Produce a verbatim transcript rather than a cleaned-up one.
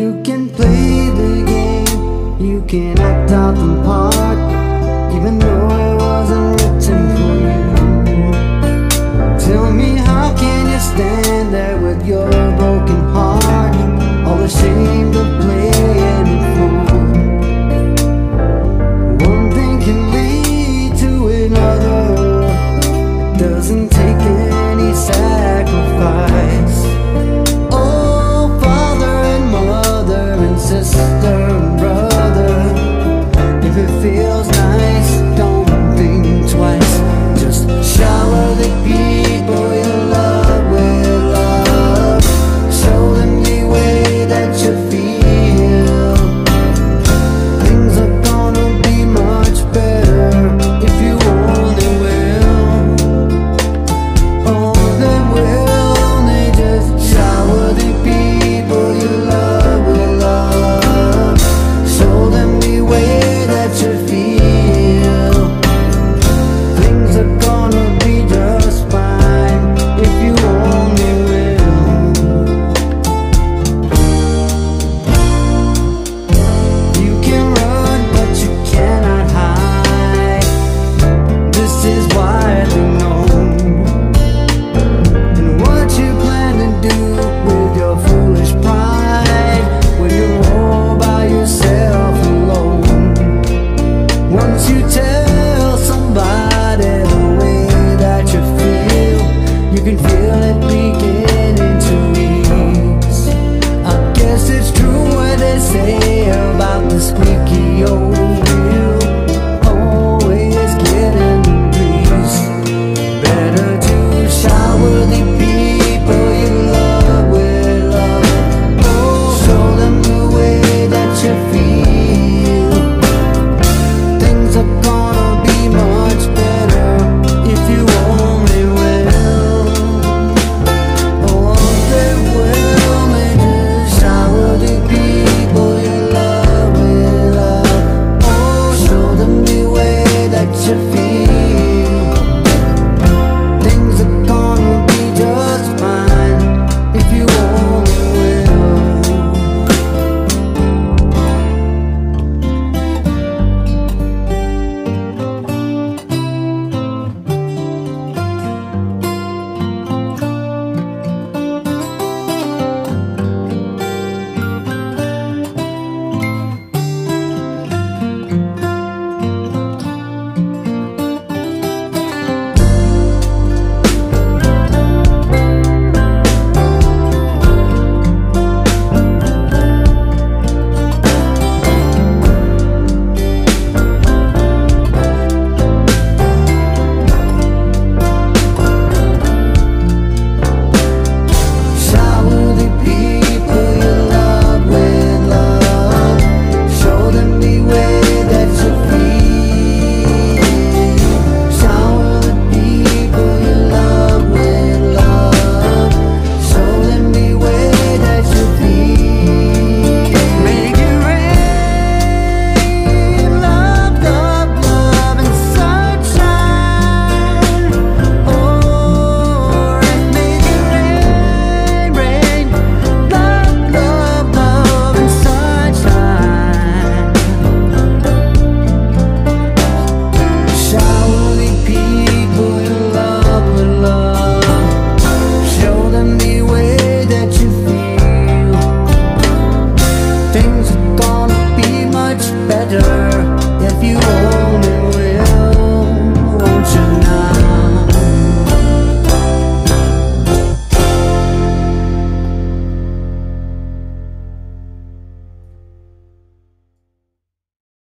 You can play the game, you can act out the part, even though it wasn't written for you. Tell me, how can you stand there with your